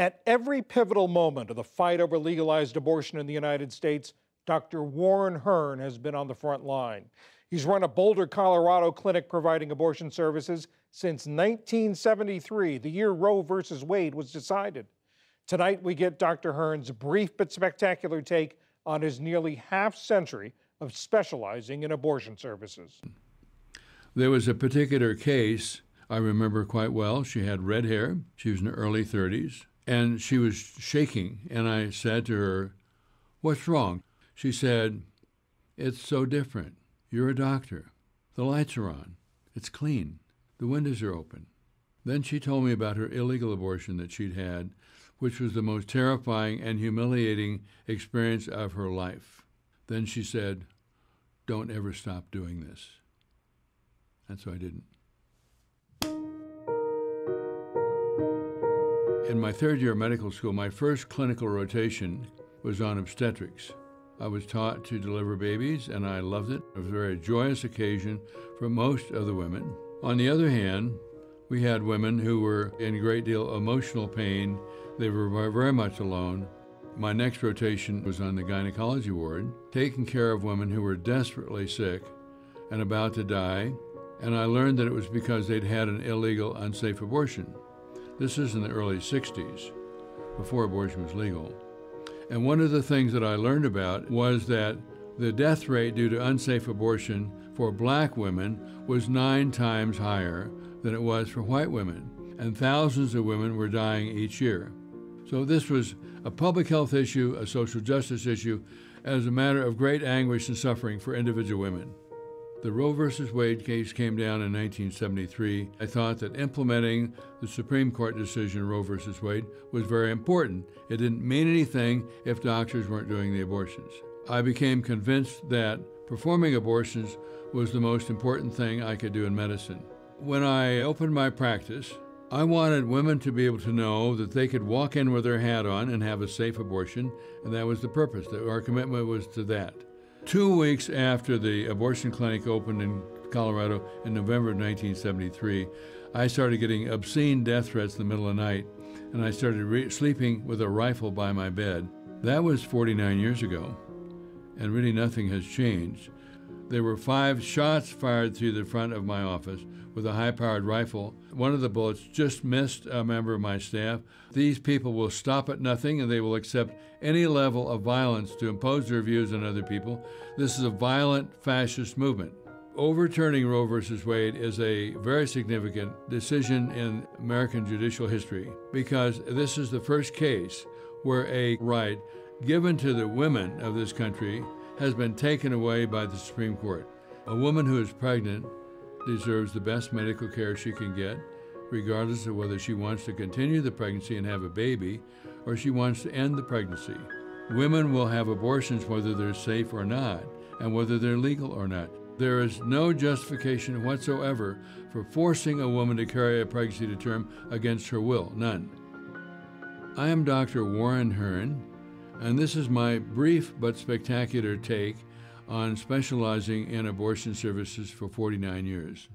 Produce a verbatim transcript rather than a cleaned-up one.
At every pivotal moment of the fight over legalized abortion in the United States, Doctor Warren Hern has been on the front line. He's run a Boulder, Colorado clinic providing abortion services since nineteen seventy-three, the year Roe versus Wade was decided. Tonight, we get Doctor Hern's brief but spectacular take on his nearly half century of specializing in abortion services. There was a particular case I remember quite well. She had red hair. She was in her early thirties, and she was shaking. And I said to her, "What's wrong?" She said, "It's so different. You're a doctor. The lights are on. It's clean. The windows are open." Then she told me about her illegal abortion that she'd had, which was the most terrifying and humiliating experience of her life. Then she said, "Don't ever stop doing this." And so I didn't. In my third year of medical school, my first clinical rotation was on obstetrics. I was taught to deliver babies, and I loved it. It was a very joyous occasion for most of the women. On the other hand, we had women who were in a great deal of emotional pain. They were very much alone. My next rotation was on the gynecology ward, taking care of women who were desperately sick and about to die, and I learned that it was because they'd had an illegal, unsafe abortion. This is in the early sixties, before abortion was legal. And one of the things that I learned about was that the death rate due to unsafe abortion for black women was nine times higher than it was for white women, and thousands of women were dying each year. So this was a public health issue, a social justice issue, as a matter of great anguish and suffering for individual women. The Roe versus Wade case came down in nineteen seventy-three. I thought that implementing the Supreme Court decision, Roe versus Wade, was very important. It didn't mean anything if doctors weren't doing the abortions. I became convinced that performing abortions was the most important thing I could do in medicine. When I opened my practice, I wanted women to be able to know that they could walk in with their hat on and have a safe abortion, and that was the purpose. Our commitment was to that. Two weeks after the abortion clinic opened in Colorado in November of nineteen seventy-three, I started getting obscene death threats in the middle of the night, and I started re sleeping with a rifle by my bed. That was forty-nine years ago, and really nothing has changed. There were five shots fired through the front of my office with a high-powered rifle. One of the bullets just missed a member of my staff. These people will stop at nothing, and they will accept any level of violence to impose their views on other people. This is a violent fascist movement. Overturning Roe versus Wade is a very significant decision in American judicial history, because this is the first case where a right given to the women of this country has been taken away by the Supreme Court. A woman who is pregnant deserves the best medical care she can get, regardless of whether she wants to continue the pregnancy and have a baby, or she wants to end the pregnancy. Women will have abortions whether they're safe or not, and whether they're legal or not. There is no justification whatsoever for forcing a woman to carry a pregnancy to term against her will, none. I am Doctor Warren Hern, and this is my brief but spectacular take on specializing in abortion services for forty-nine years.